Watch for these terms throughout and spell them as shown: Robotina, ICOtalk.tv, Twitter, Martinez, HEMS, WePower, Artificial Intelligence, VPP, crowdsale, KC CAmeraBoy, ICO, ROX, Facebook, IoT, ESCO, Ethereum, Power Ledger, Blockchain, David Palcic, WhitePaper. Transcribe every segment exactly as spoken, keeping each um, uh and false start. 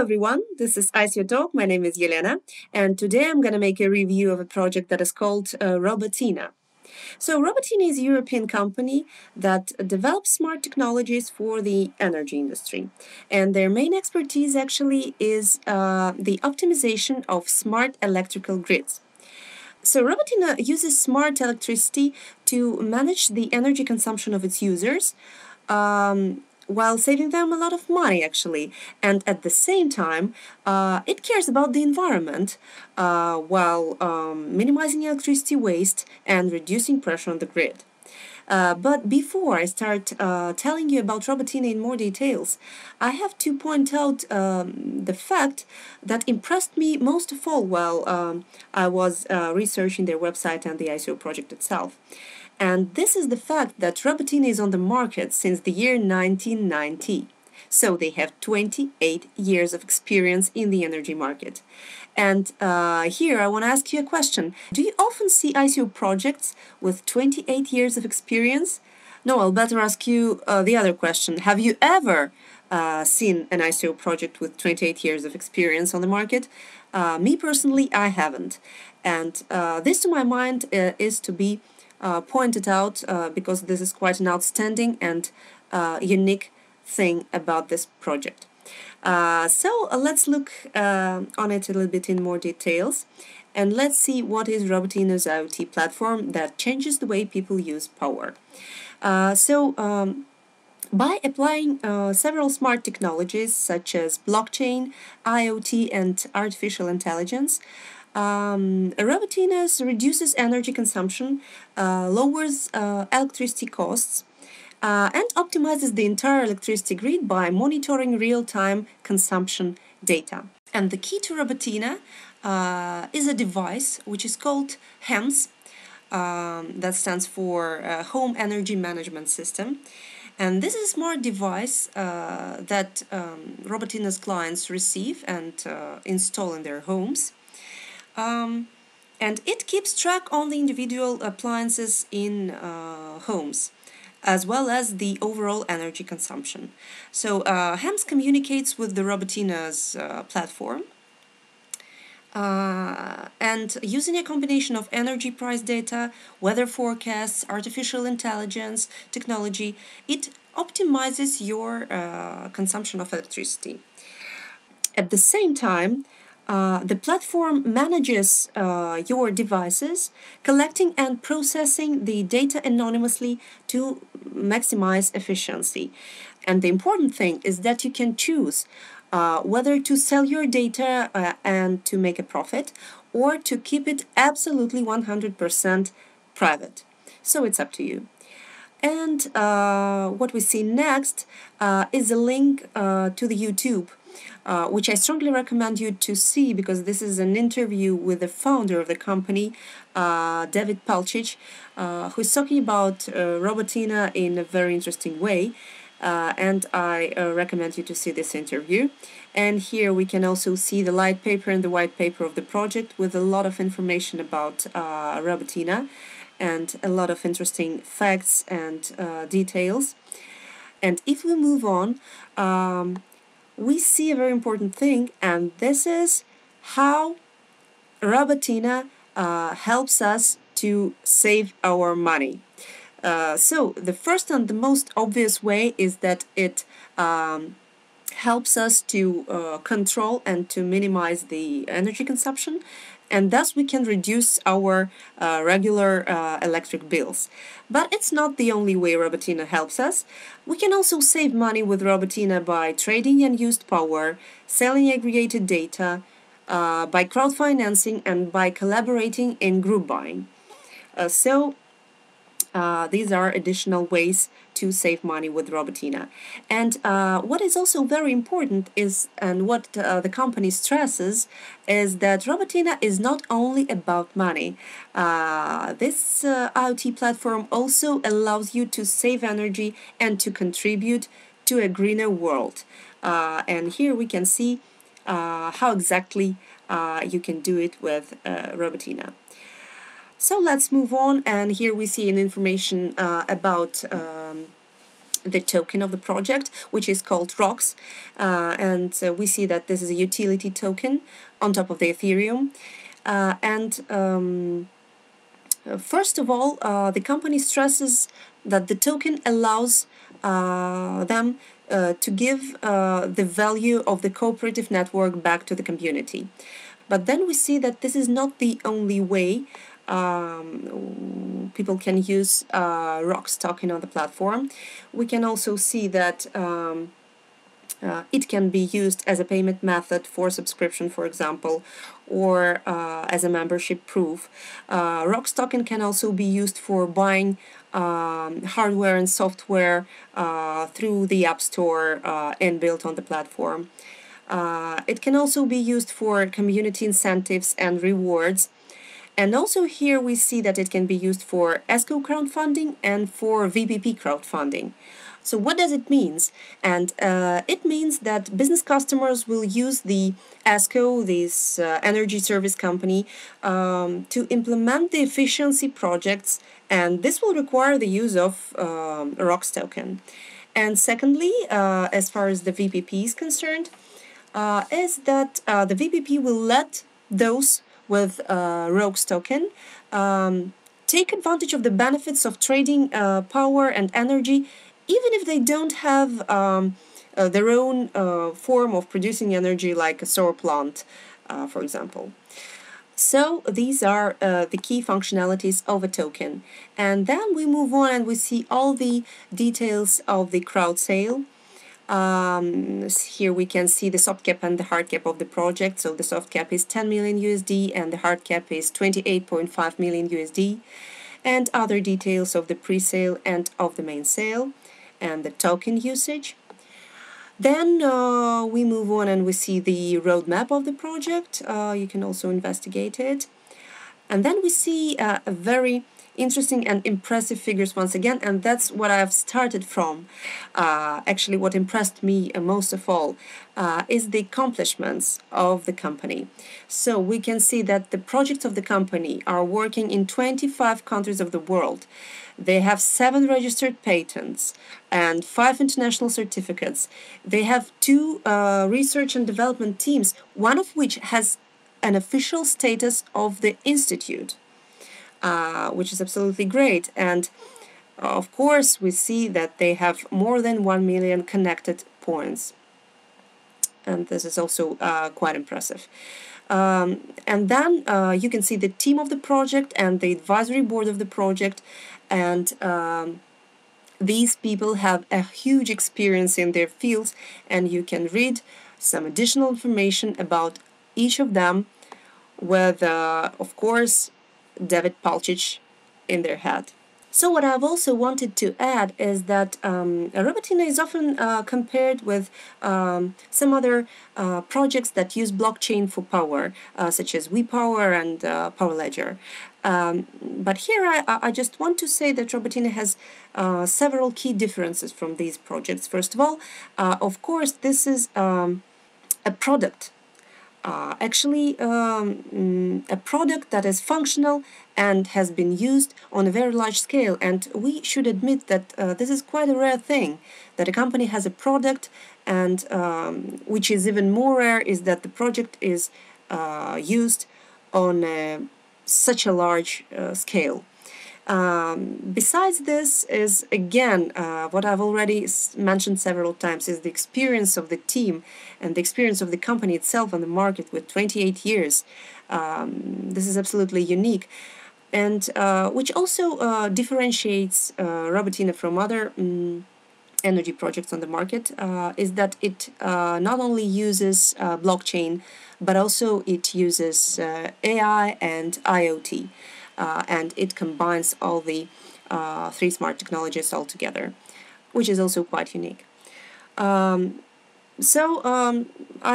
Hello everyone, this is I C O Talk. My name is Yelena, and today I'm going to make a review of a project that is called uh, Robotina. So Robotina is a European company that develops smart technologies for the energy industry. And their main expertise actually is uh, the optimization of smart electrical grids. So Robotina uses smart electricity to manage the energy consumption of its users, um, while saving them a lot of money, actually. And at the same time, uh, it cares about the environment uh, while um, minimizing electricity waste and reducing pressure on the grid. Uh, but before I start uh, telling you about Robotina in more details, I have to point out um, the fact that impressed me most of all while um, I was uh, researching their website and the I C O project itself. And this is the fact that Robotina is on the market since the year nineteen ninety. So they have twenty-eight years of experience in the energy market. And uh, here I want to ask you a question. Do you often see I C O projects with twenty-eight years of experience? No, I'll better ask you uh, the other question. Have you ever uh, seen an I C O project with twenty-eight years of experience on the market? Uh, me personally, I haven't. And uh, this, to my mind, uh, is to be Uh, pointed out uh, because this is quite an outstanding and uh, unique thing about this project. Uh, so uh, let's look uh, on it a little bit in more details, and let's see what is Robotina's I O T platform that changes the way people use power. Uh, so um, by applying uh, several smart technologies such as blockchain, I O T and artificial intelligence, Um, Robotina reduces energy consumption, uh, lowers uh, electricity costs, uh, and optimizes the entire electricity grid by monitoring real-time consumption data. And the key to Robotina uh, is a device which is called HEMS, um, that stands for uh, Home Energy Management System. And this is a smart device uh, that um, Robotina's clients receive and uh, install in their homes. Um, and it keeps track on the individual appliances in uh, homes, as well as the overall energy consumption. So uh, HEMS communicates with the Robotina's uh, platform, uh, and using a combination of energy price data, weather forecasts, artificial intelligence technology, it optimizes your uh, consumption of electricity. At the same time, Uh, the platform manages uh, your devices, collecting and processing the data anonymously to maximize efficiency. And the important thing is that you can choose uh, whether to sell your data uh, and to make a profit, or to keep it absolutely one hundred percent private. So it's up to you. And uh, what we see next uh, is a link uh, to the YouTube, Uh, which I strongly recommend you to see, because this is an interview with the founder of the company, uh, David Palcic, uh, who's talking about uh, Robotina in a very interesting way, uh, and I uh, recommend you to see this interview. And here we can also see the light paper and the white paper of the project, with a lot of information about uh, Robotina and a lot of interesting facts and uh, details. And if we move on, um, we see a very important thing, and this is how Robotina uh, helps us to save our money. Uh, so the first and the most obvious way is that it um, helps us to uh, control and to minimize the energy consumption, and thus we can reduce our uh, regular uh, electric bills. But it's not the only way Robotina helps us. We can also save money with Robotina by trading unused power, selling aggregated data, uh, by crowdfinancing, and by collaborating in group buying. Uh, so uh, these are additional ways to save money with Robotina. And uh, what is also very important is, and what uh, the company stresses, is that Robotina is not only about money. Uh, this uh, I O T platform also allows you to save energy and to contribute to a greener world. Uh, and here we can see uh, how exactly uh, you can do it with uh, Robotina. So let's move on, and here we see an information uh, about um, the token of the project, which is called ROX, uh, and uh, we see that this is a utility token on top of the Ethereum. Uh, and um, first of all, uh, the company stresses that the token allows uh, them uh, to give uh, the value of the cooperative network back to the community. But then we see that this is not the only way Um, people can use uh, ROX token on the platform. We can also see that um, uh, it can be used as a payment method for subscription, for example, or uh, as a membership proof. Uh, ROX token can also be used for buying um, hardware and software uh, through the App Store uh, and built on the platform. Uh, it can also be used for community incentives and rewards. And also here we see that it can be used for ESCO crowdfunding and for V P P crowdfunding. So what does it mean? And uh, it means that business customers will use the ESCO, this uh, energy service company, um, to implement the efficiency projects, and this will require the use of um, a ROX token. And secondly, uh, as far as the V P P is concerned, uh, is that uh, the V P P will let those with uh, ROX token um, take advantage of the benefits of trading uh, power and energy, even if they don't have um, uh, their own uh, form of producing energy, like a solar plant, uh, for example. So these are uh, the key functionalities of a token. And then we move on and we see all the details of the crowd sale. Um, here we can see the soft cap and the hard cap of the project. So the soft cap is ten million U S D and the hard cap is twenty-eight point five million U S D, and other details of the pre-sale and of the main sale and the token usage. Then uh, we move on and we see the roadmap of the project. Uh, you can also investigate it. And then we see uh, a very interesting and impressive figures once again, and that's what I've started from. Uh, actually, what impressed me most of all uh, is the accomplishments of the company. So we can see that the projects of the company are working in twenty-five countries of the world. They have seven registered patents and five international certificates. They have two uh, research and development teams, one of which has an official status of the institute, Uh, which is absolutely great. And uh, of course we see that they have more than one million connected points, and this is also uh, quite impressive. Um, and then uh, you can see the team of the project and the advisory board of the project, and um, these people have a huge experience in their fields, and you can read some additional information about each of them with uh, of course David Palcic in their head. So what I've also wanted to add is that um, Robotina is often uh, compared with um, some other uh, projects that use blockchain for power, uh, such as WePower and uh, Power Ledger. Um, but here I, I just want to say that Robotina has uh, several key differences from these projects. First of all, uh, of course, this is um, a product. Uh, actually, um, a product that is functional and has been used on a very large scale. And we should admit that uh, this is quite a rare thing, that a company has a product, and um, which is even more rare is that the project is uh, used on a, such a large uh, scale. Um, besides this is, again, uh, what I've already mentioned several times, is the experience of the team and the experience of the company itself on the market with twenty-eight years. Um, this is absolutely unique, and uh, which also uh, differentiates uh, Robotina from other um, energy projects on the market, uh, is that it uh, not only uses uh, blockchain, but also it uses uh, A I and I O T. Uh, and it combines all the uh, three smart technologies all together, which is also quite unique. Um, so um,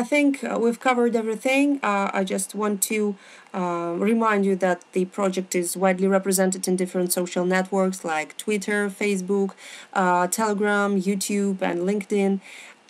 I think we've covered everything. Uh, I just want to uh, remind you that the project is widely represented in different social networks like Twitter, Facebook, uh, Telegram, YouTube, and LinkedIn.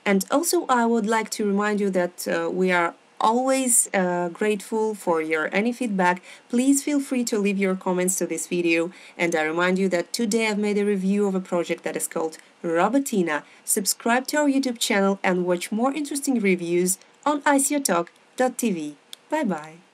And also I would like to remind you that uh, we are always uh, grateful for your any feedback. Please feel free to leave your comments to this video, and I remind you that today I've made a review of a project that is called Robotina. Subscribe to our YouTube channel and watch more interesting reviews on I C O talk dot T V. Bye bye.